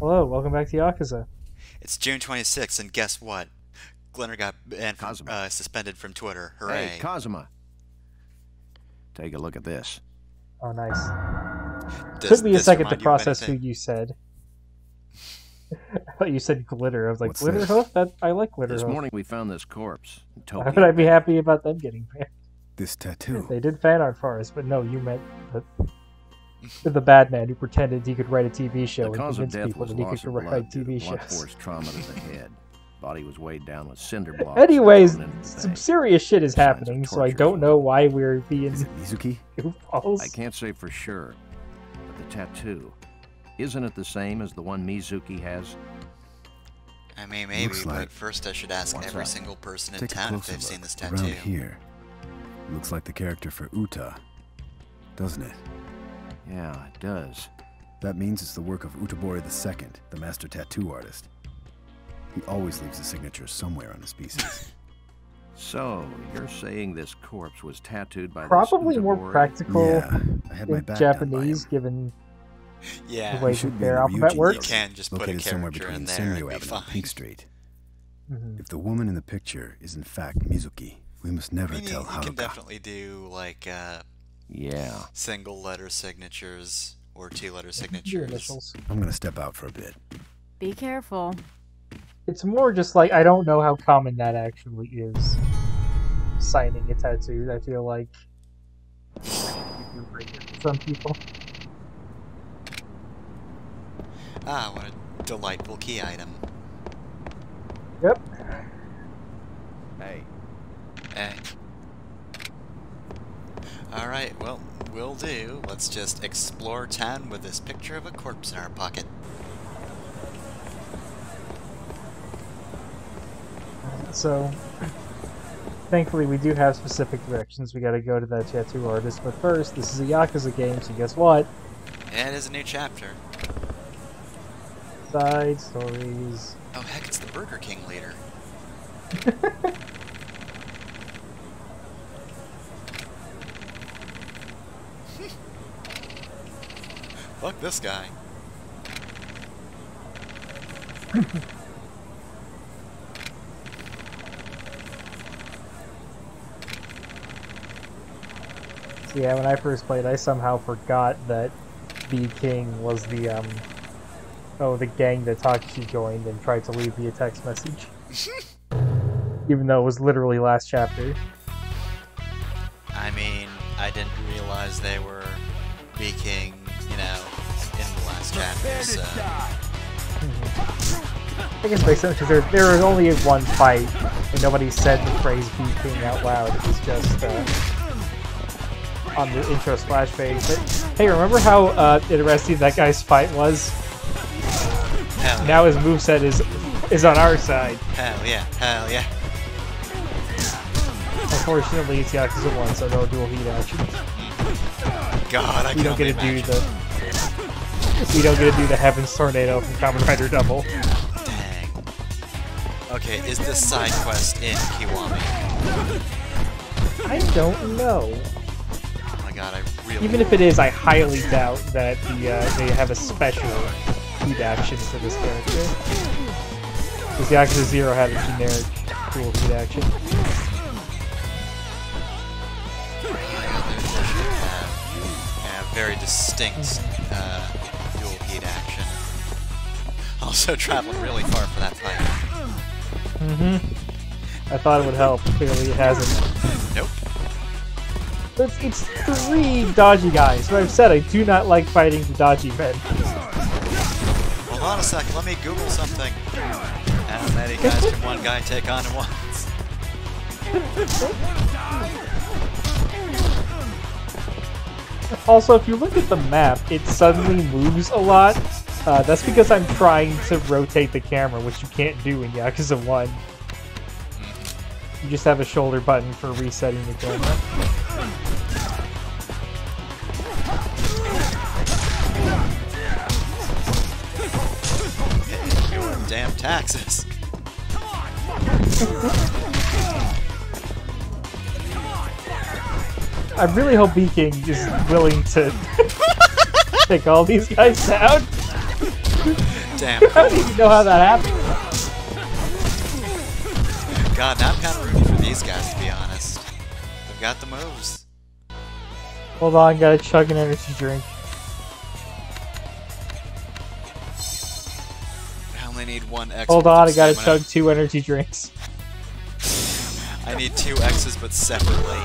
Hello, welcome back to Yakuza. It's June 26th, and guess what? Glenner got banned from, suspended from Twitter. Hooray. Hey, Kazuma. Take a look at this. Oh, nice. Took me a second to process who you said. I thought you said glitter. I was like, what's glitter hoof? I like glitter hoof. This morning we found this corpse. Why would I be happy about them getting banned? This tattoo. They did fan art for us, but no, you meant the bad man who pretended he could write a TV show and convinced people that he could write TV shows. Trauma to the head. Body was weighed down with cinder blocks. Anyways, some serious shit is happening, so I don't know why we're being Mizuki. I can't say for sure, but the tattoo, isn't it the same as the one Mizuki has? I mean, maybe, but first I should ask every single person in town if they've seen this tattoo. Around here, looks like the character for Uta, doesn't it? Yeah, it does. That means it's the work of Utabori II, the master tattoo artist. He always leaves a signature somewhere on his pieces. So, you're saying this corpse was tattooed by probably more practical in Japanese, given the way that their alphabet works. You can just put a character in there and be fine. Pink Street. Mm-hmm. If the woman in the picture is in fact Mizuki, we must never tell Haruka. You can definitely do, like, single-letter signatures or two-letter signatures. I'm gonna step out for a bit. Be careful. It's more just like, I don't know how common that actually is. Signing a tattoo, I feel like. Some people. Ah, what a delightful key item. Yep. Hey. Hey. Alright, well, will do. Let's just explore town with this picture of a corpse in our pocket. So, thankfully we do have specific directions. We gotta go to that tattoo artist, but first, this is a Yakuza game, so guess what? Yeah, it is a new chapter. Side stories. Oh heck, it's the Burger King leader. Fuck this guy. Yeah, when I first played, I somehow forgot that B-King was the, the gang that Takeshi joined and tried to leave me a text message. Even though it was literally last chapter. I mean, I didn't realize they were B-King, you know, in the last chapter, so... I guess it makes sense, because there was only one fight, and nobody said the phrase B-King out loud. It was just, on the intro splash page, but hey, remember how interesting that guy's fight was? Hell now his moveset is on our side. Hell yeah, hell yeah. Unfortunately, it's Yakuza 1, so no dual heat action. God, I don't get to do the. We don't get to do the Heaven's Tornado from Kamen Rider Double. Dang. Okay, is this side quest in Kiwami? I don't know. God, I really even if it is, I highly doubt that they have a special heat action for this character. Because Yakuza 0 had a generic cool heat action. They have a very distinct dual heat action. Also traveling really far for that fight. Mm-hmm. I thought it would help. Clearly it hasn't. Nope. It's three dodgy guys, but I've said I do not like fighting the dodgy men. Hold on a sec, let me Google something. How many guys can one guy take on at once? Also, if you look at the map, it suddenly moves a lot. That's because I'm trying to rotate the camera, which you can't do in Yakuza 1. You just have a shoulder button for resetting the camera. Damn taxes. Come on, fucker. I really hope B-King is willing to take all these guys out. Damn. I don't even know how that happened. God, now I'm kind of rooting for these guys, to be honest. They've got the moves. Hold on, gotta chug an energy drink. I only need one X. Hold on, I gotta chug 2 energy drinks. I need 2 X's, but separately.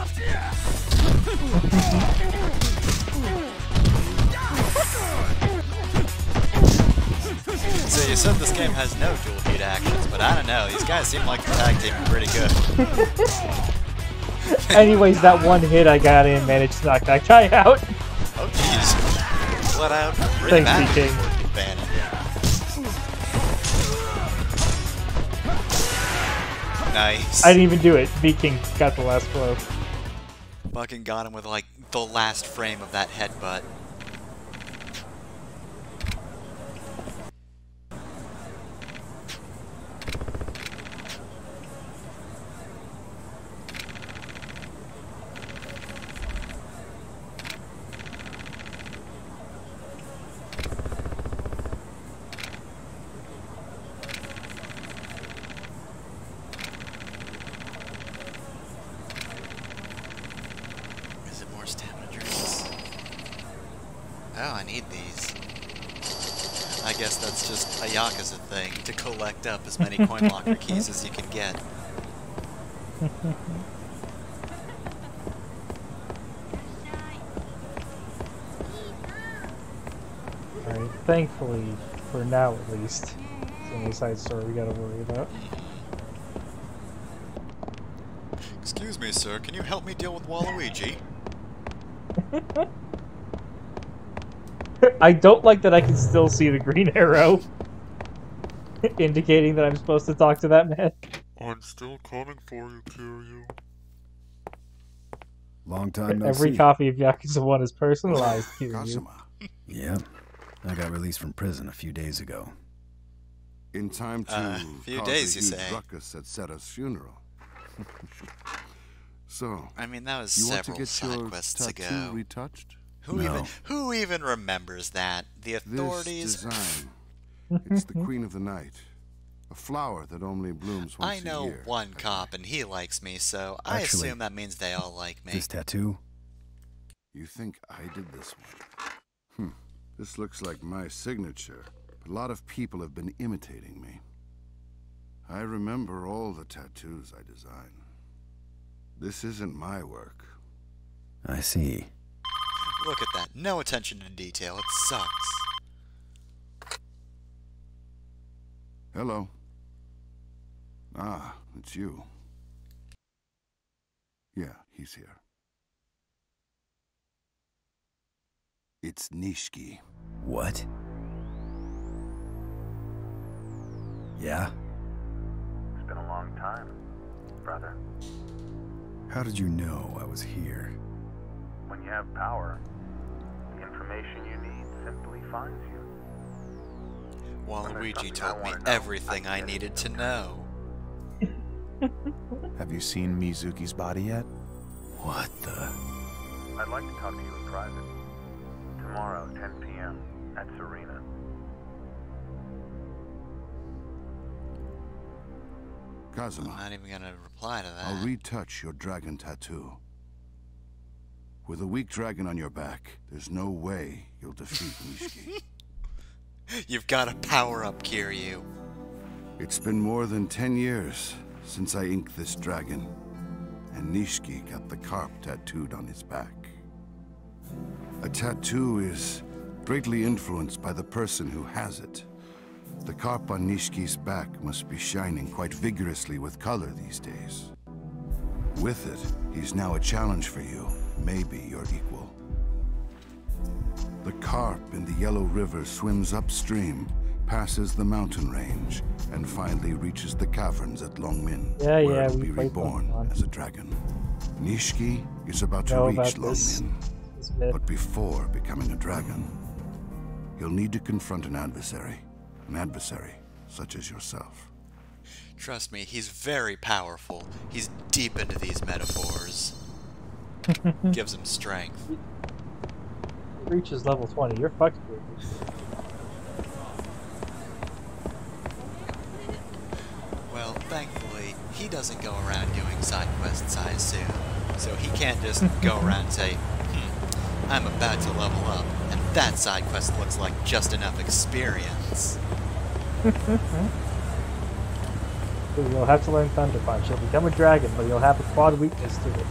So you said this game has no dual heat actions, but I don't know. These guys seem like the tag team are pretty good. Anyways, that one hit I got in managed to knock that guy out. Oh jeez, let out. Really thanks, B-King. Nice. I didn't even do it. B-King got the last blow. Fucking got him with, like, the last frame of that headbutt. Yakuza thing to collect up as many coin locker keys as you can get. Alright, thankfully, for now at least, it's the only side story we gotta worry about. Excuse me, sir, can you help me deal with Waluigi? I don't like that I can still see the green arrow. Indicating that I'm supposed to talk to that man. I'm still calling for you, Kiryu. Long time no see. Every copy of Yakuza 1 is personalized, Kiryu. Kazuma. Yeah. I got released from prison a few days ago. In time to few days, you say. Ruckus at Seta's funeral. So, I mean, that was several side quests ago. Retouched? Who even remembers that? The authorities. This design. It's the Queen of the Night, a flower that only blooms once a year. I know one cop, and he likes me, so I assume that means they all like me. This tattoo? You think I did this one? Hmm. This looks like my signature, but a lot of people have been imitating me. I remember all the tattoos I design. This isn't my work. I see. Look at that. No attention to detail. It sucks. Hello. Ah, it's you. Yeah, he's here. It's Nishiki. What? Yeah? It's been a long time, brother. How did you know I was here? When you have power, the information you need simply finds you. Waluigi told me everything I needed to know. Have you seen Mizuki's body yet? What the? I'd like to talk to you in private. Tomorrow, 10 p.m. at Serena. Kazuma. I'm not even gonna reply to that. I'll retouch your dragon tattoo. With a weak dragon on your back, there's no way you'll defeat Nishiki. You've got to power up, Kiryu. It's been more than 10 years since I inked this dragon, and Nishiki got the carp tattooed on his back. A tattoo is greatly influenced by the person who has it. The carp on Nishiki's back must be shining quite vigorously with color these days. With it, he's now a challenge for you, maybe your equal. The carp in the Yellow River swims upstream, passes the mountain range, and finally reaches the caverns at Longmin, where it will be reborn as a dragon. Nishiki is about to reach Longmin, but before becoming a dragon, he'll need to confront an adversary such as yourself. Trust me, he's very powerful. He's deep into these metaphors. Gives him strength. Reaches level 20. You're fucked, dude. thankfully, he doesn't go around doing side quests, I assume. So he can't just go around and say, I'm about to level up, and that side quest looks like just enough experience. You'll have to learn Thunder Punch. You'll become a dragon, but you'll have a quad weakness to it.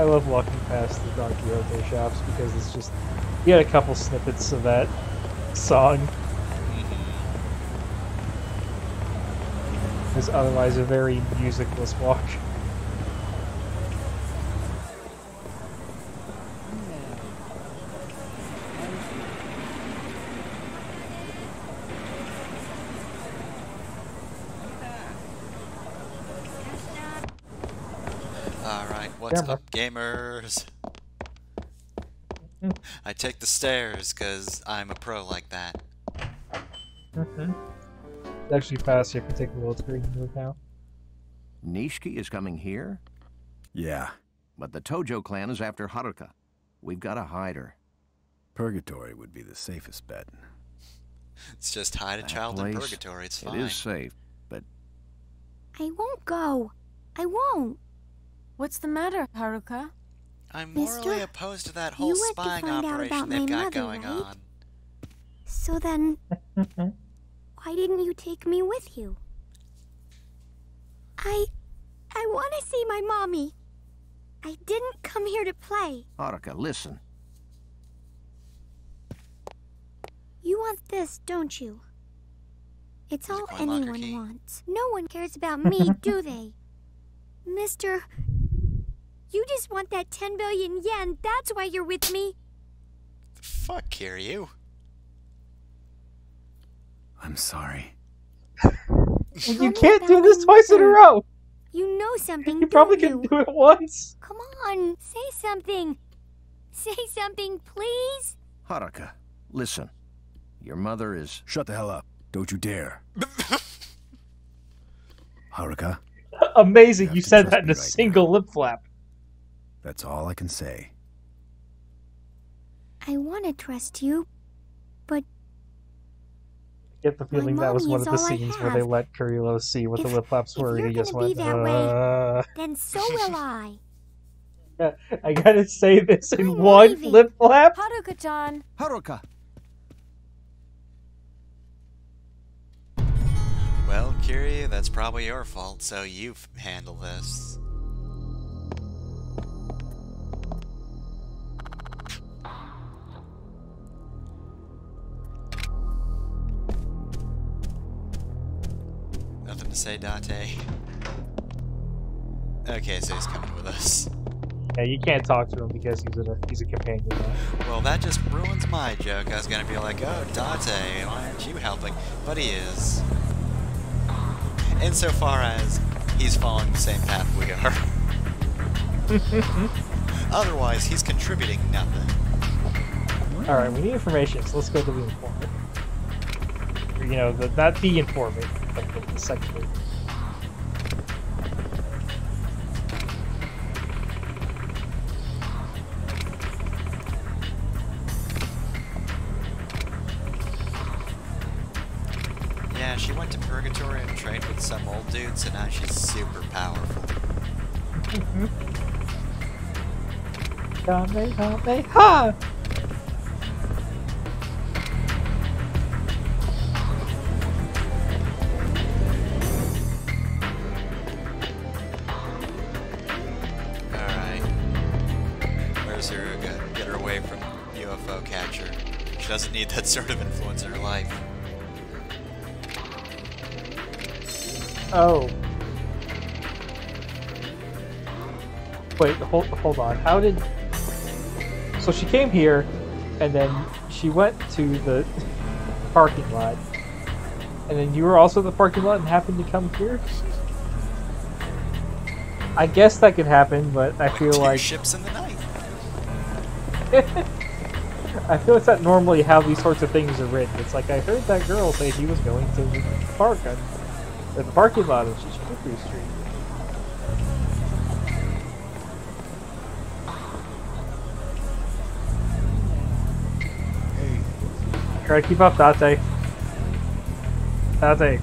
I love walking past the Don Quixote shops because it's just... You had a couple snippets of that song. It's otherwise a very musicless walk. What's up, gamers? I take the stairs because I'm a pro like that. It's actually faster if you take the world screen into account. Nishiki is coming here? Yeah. But the Tojo clan is after Haruka. We've got to hide her. Purgatory would be the safest bet. It's just hide a child in Purgatory, it's fine. It is safe, but... I won't go. I won't. What's the matter, Haruka? I'm morally opposed to that whole spying operation they've got going on. So then, why didn't you take me with you? I want to see my mommy. I didn't come here to play. Haruka, listen. You want this, don't you? It's all anyone wants. No one cares about me, do they? Mister... You just want that 10 billion yen, that's why you're with me. Fuck, Kiryu. I'm sorry. You can't do this twice in a row. You know something. You probably can do it once. Come on, say something. Say something, please. Haruka, listen. Your mother is... Shut the hell up. Don't you dare. Haruka. Amazing, you said that in a single lip flap. That's all I can say. I want to trust you, but... I get the feeling that was one of the scenes where they let Kiryu see what the lip flaps were and he just went, Then so will I. I gotta say this in one lip flap? Haruka-chan! Haruka! Well, Kiryu, that's probably your fault, so you handle this. Nothing to say, Date. Okay, so he's coming with us. Yeah, you can't talk to him because he's a companion. Well, that just ruins my joke. I was gonna be like, oh, Date, why aren't you helping? But he is. Insofar as he's following the same path we are. Otherwise, he's contributing nothing. Alright, we need information, so let's go to the informant. You know, not the informant, but the secretary. Yeah, she went to Purgatory and trained with some old dude, so now she's super powerful. Dame, ha! Alright. Where's Haruka? Get her away from UFO catcher. She doesn't need that sort of influence in her life. Oh. Wait, hold on. How did... So she came here, and then she went to the parking lot. And then you were also in the parking lot and happened to come here? I guess that could happen, but I feel like... ships in the night. I feel it's not normally how these sorts of things are written. It's like, I heard that girl say she was going to the park on... the parking lot of Chichapuku Street. Try to keep up, Date. Date.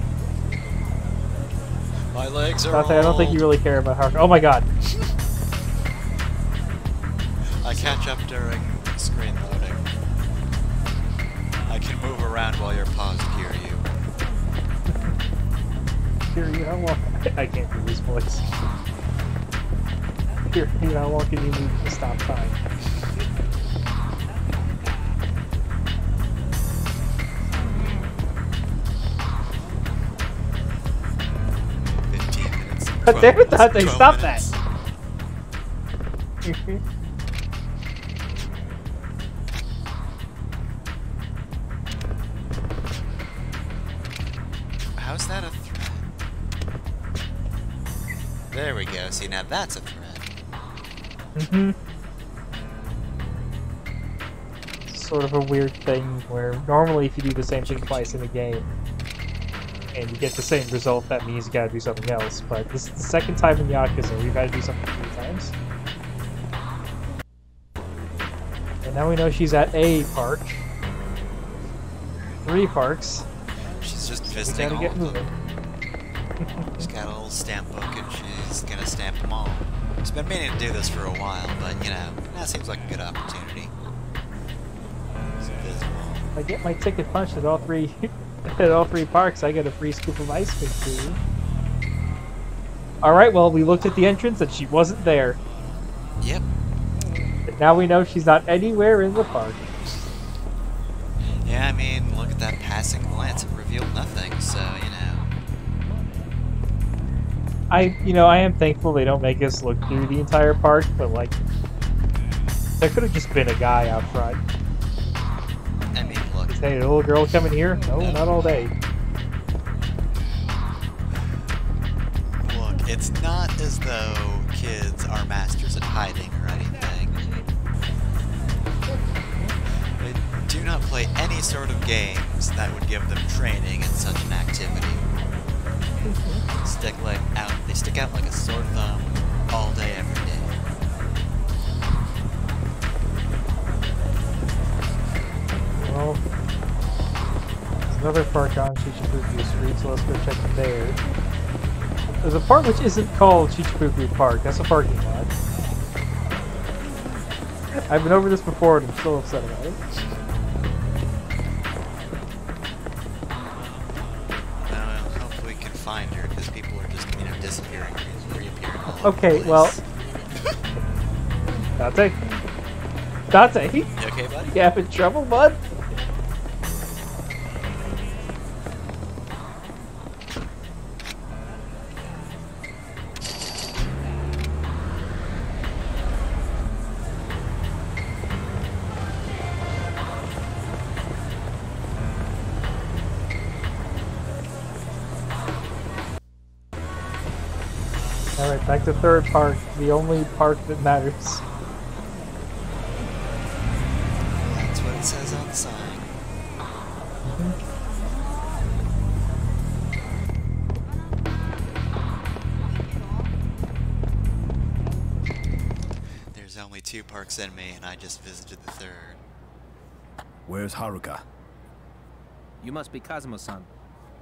My legs are Date, I don't think you really care about Haruka. Oh my god. I catch up during screen loading. I can move around while you're paused, Kiryu. Kiryu, how long? I can't do this voice. Kiryu, how long can you move to stop time? God damn it, Date, stop that! How's that a threat? There we go, see now that's a threat. Mm-hmm. Sort of a weird thing where normally if you do the same thing twice in a game, and you get the same result, that means you gotta do something else. But this is the second time in Yakuza, we've had to do something 3 times. And now we know she's at a park. 3 parks. She's just fisting all of them. She's got a little stamp book and she's gonna stamp them all. She's been meaning to do this for a while, but you know, that seems like a good opportunity. It's invisible. If I get my ticket punched at all 3... At all 3 parks, I get a free scoop of ice cream. Alright, well, we looked at the entrance and she wasn't there. Yep. But now we know she's not anywhere in the park. Yeah, I mean, look at that passing glance. It revealed nothing, so, you know. I am thankful they don't make us look through the entire park, but, like, there could have just been a guy out front. Hey, the little girl coming here? No, not all day. Look, it's not as though kids are masters at hiding or anything. They do not play any sort of games that would give them training in such an activity. They stick out like a sore thumb all day, every day. Well, another park on Chichapuku Street, so let's go check it there. There's a park which isn't called Chichapuku Park, that's a parking lot. I've been over this before and I'm still upset about it. I hope we can find her, because people are just, you know, disappearing and reappearing all over the place. Okay, well... Date! Date! You okay, buddy? You having trouble, bud? Back to 3rd park, the only park that matters. That's what it says on the sign. Mm-hmm. There's only 2 parks in me, and I just visited the 3rd. Where's Haruka? You must be Kazuma-san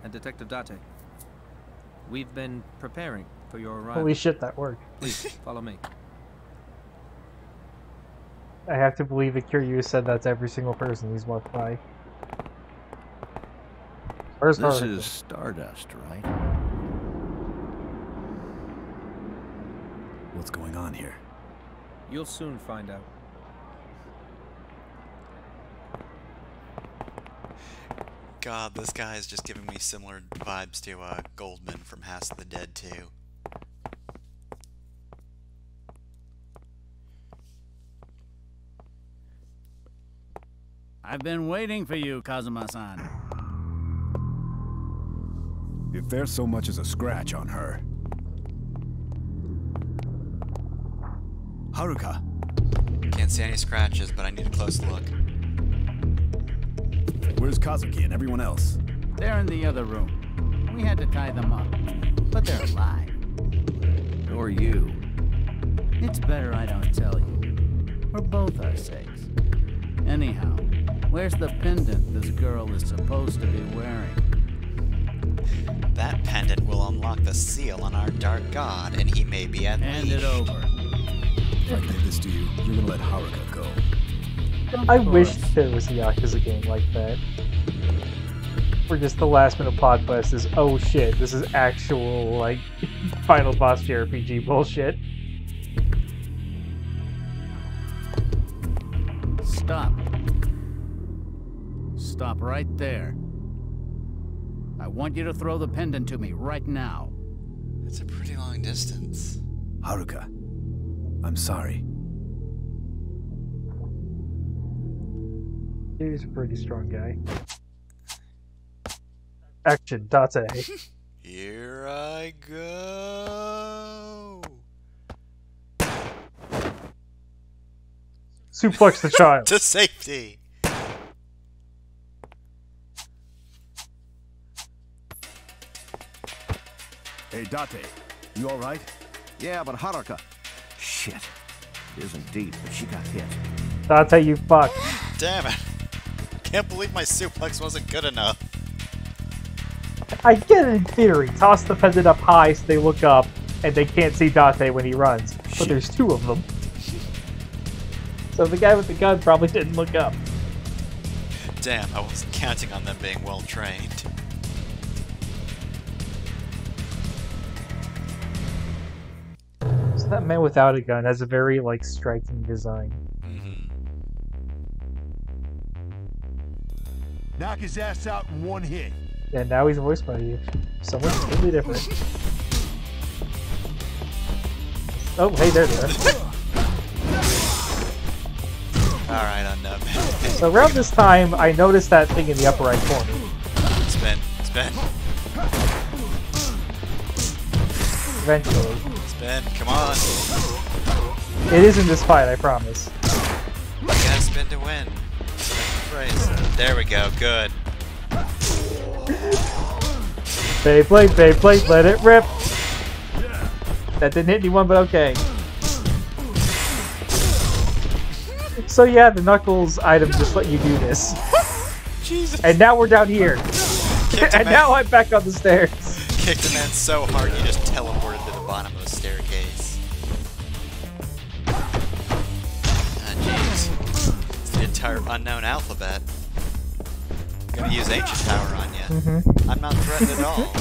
and Detective Date. We've been preparing. Holy shit, that worked. Please, follow me. I have to believe that Kiryu said that to every single person he's walked by. Where's this Haruka? Is Stardust, right? What's going on here? You'll soon find out. God, this guy is just giving me similar vibes to Goldman from House of the Dead 2. I've been waiting for you, Kazuma-san. If there's so much as a scratch on her... Haruka! Can't see any scratches, but I need a close look. Where's Kazuki and everyone else? They're in the other room. We had to tie them up, but they're alive. Or you. It's better I don't tell you. We're both our sakes. Anyhow... Where's the pendant this girl is supposed to be wearing? That pendant will unlock the seal on our dark god, and he may be unleashed. Hand it over. If I give this to you, you're gonna let Haruka go. I wish there was a Yakuza game like that. Where just the last minute plot quest is, oh shit, this is actual, like, final boss JRPG bullshit. Stop. Stop right there. I want you to throw the pendant to me right now. That's a pretty long distance. Haruka, I'm sorry. He's a pretty strong guy. Action, Date. Here I go. Suplex the child. To safety. Hey, Date. You all right? Yeah, but Haruka. Shit. It isn't deep, but she got hit. Date, you fuck. Damn it. I can't believe my suplex wasn't good enough. I get it in theory. Toss the pendant up high so they look up and they can't see Date when he runs. But shit, there's two of them. So the guy with the gun probably didn't look up. Damn, I wasn't counting on them being well trained. So that man without a gun has a very, like, striking design. Knock his ass out in one hit. And now he's voiced by you. Someone's completely different. Oh, hey, there they are. Alright, I'm done. So around this time, I noticed that thing in the upper right corner. Spin, spin. Eventually. Spin, come on. It is in this fight, I promise. You gotta spin to win. There we go, good. Beyblade, let it rip! That didn't hit anyone, but okay. So yeah, the Knuckles item just let you do this. Jesus. And now we're down here. And now I'm back on the stairs. Kicked a man so hard he just teleported to the bottom of the staircase. Unknown alphabet. I'm gonna use ancient power on you. Mm-hmm. I'm not threatened at all.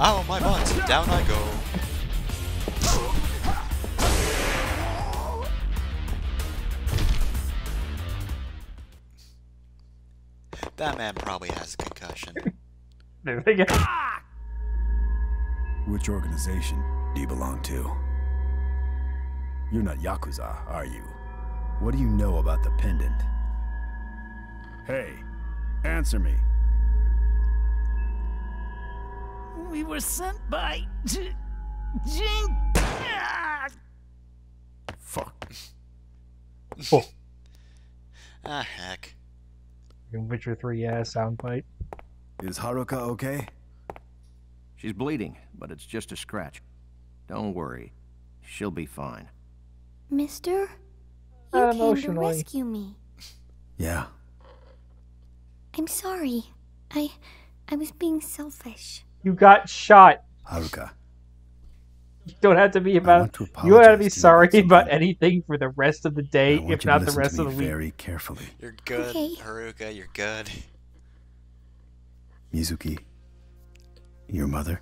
Ow, my butt! Down I go. That man probably has a concussion. There they go. Which organization do you belong to? You're not Yakuza, are you? What do you know about the pendant? Hey, answer me. We were sent by... Jing... Fuck. Oh. Ah, heck. Witcher 3 ass soundbite. Is Haruka okay? She's bleeding, but it's just a scratch. Don't worry. She'll be fine. Mister? You came to rescue me. Yeah. I'm sorry. I was being selfish. You got shot. Haruka. You don't have to be about... You don't have to be sorry about anything for the rest of the day, if not the rest of the week. Very carefully. You're good, okay. Haruka. You're good. Mizuki. Your mother?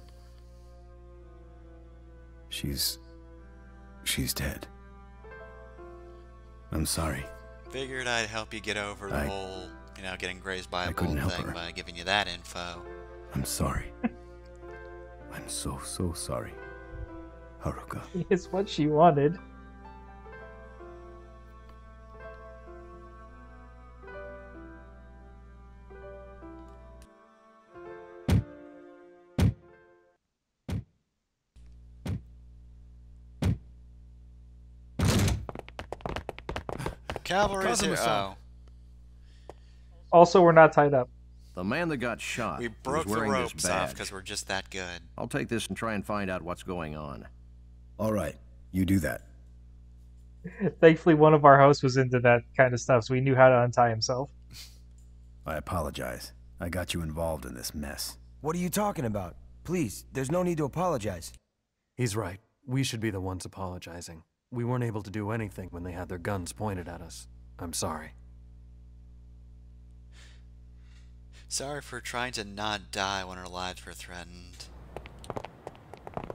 She's dead. I'm sorry. Figured I'd help you get over the whole, you know, getting grazed by a bull thing by giving you that info. I'm sorry. I'm so, so sorry. Haruka. It's what she wanted. Cavalry's here. Oh. Also, we're not tied up. The man that got shot. We broke the ropes off because we're just that good. I'll take this and try and find out what's going on. All right, you do that. Thankfully, one of our hosts was into that kind of stuff, so we knew how to untie himself. I apologize. I got you involved in this mess. What are you talking about? Please, there's no need to apologize. He's right. We should be the ones apologizing. We weren't able to do anything when they had their guns pointed at us. I'm sorry. Sorry for trying to not die when our lives were threatened.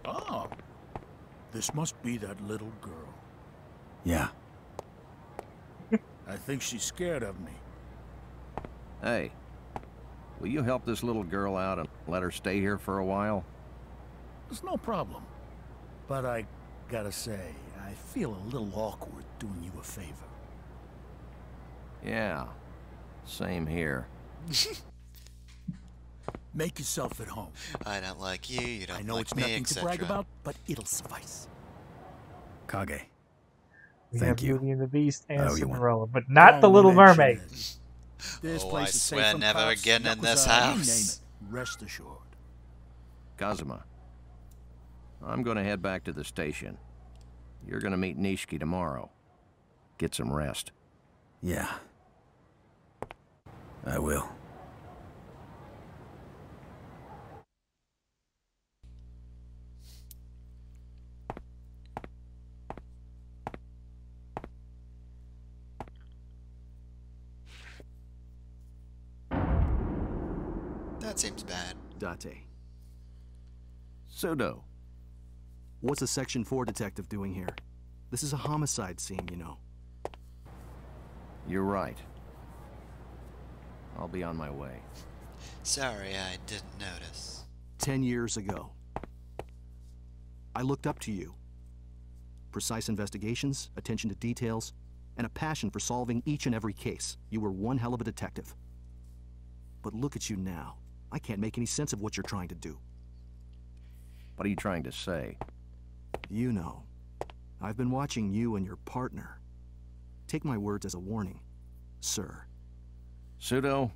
Oh. This must be that little girl. Yeah. I think she's scared of me. Hey, will you help this little girl out and let her stay here for a while? It's no problem. But I gotta say, I feel a little awkward doing you a favor. Yeah, same here. Make yourself at home. I don't like you, you don't like me, I know it's nothing to brag about, but it'll suffice. Kage, we have Beauty and the Beast and Cinderella, but not the Little Mermaid. This place is safe from cops, never again in this house. Rest assured. Kazuma, I'm going to head back to the station. You're going to meet Nishiki tomorrow. Get some rest. Yeah. I will. That seems bad. Date. Sudo. What's a Section 4 detective doing here? This is a homicide scene, you know. You're right. I'll be on my way. Sorry, I didn't notice. 10 years ago, I looked up to you. Precise investigations, attention to details, and a passion for solving each and every case. You were one hell of a detective. But look at you now. I can't make any sense of what you're trying to do. What are you trying to say? You know, I've been watching you and your partner. Take my words as a warning, sir. Sudo,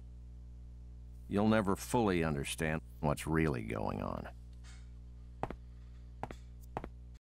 you'll never fully understand what's really going on.